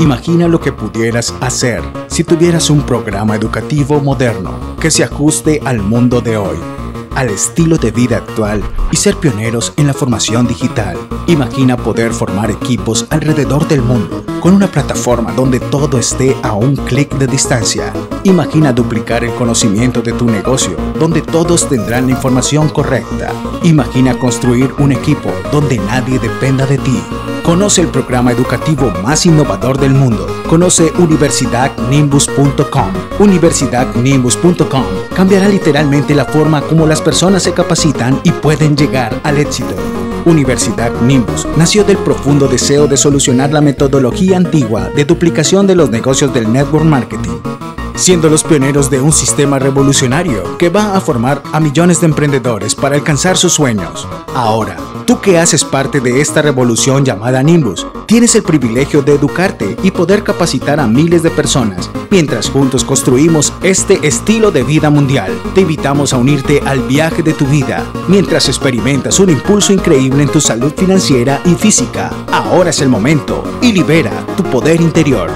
Imagina lo que pudieras hacer si tuvieras un programa educativo moderno que se ajuste al mundo de hoy, al estilo de vida actual y ser pioneros en la formación digital. Imagina poder formar equipos alrededor del mundo con una plataforma donde todo esté a un clic de distancia. Imagina duplicar el conocimiento de tu negocio donde todos tendrán la información correcta. Imagina construir un equipo donde nadie dependa de ti. Conoce el programa educativo más innovador del mundo. Conoce UniversidadNimbus.com. UniversidadNimbus.com cambiará literalmente la forma como las personas se capacitan y pueden llegar al éxito. Universidad Nimbus nació del profundo deseo de solucionar la metodología antigua de duplicación de los negocios del network marketing, siendo los pioneros de un sistema revolucionario que va a formar a millones de emprendedores para alcanzar sus sueños. Ahora, tú que haces parte de esta revolución llamada Nimbus, tienes el privilegio de educarte y poder capacitar a miles de personas mientras juntos construimos este estilo de vida mundial. Te invitamos a unirte al viaje de tu vida mientras experimentas un impulso increíble en tu salud financiera y física. Ahora es el momento y libera tu poder interior.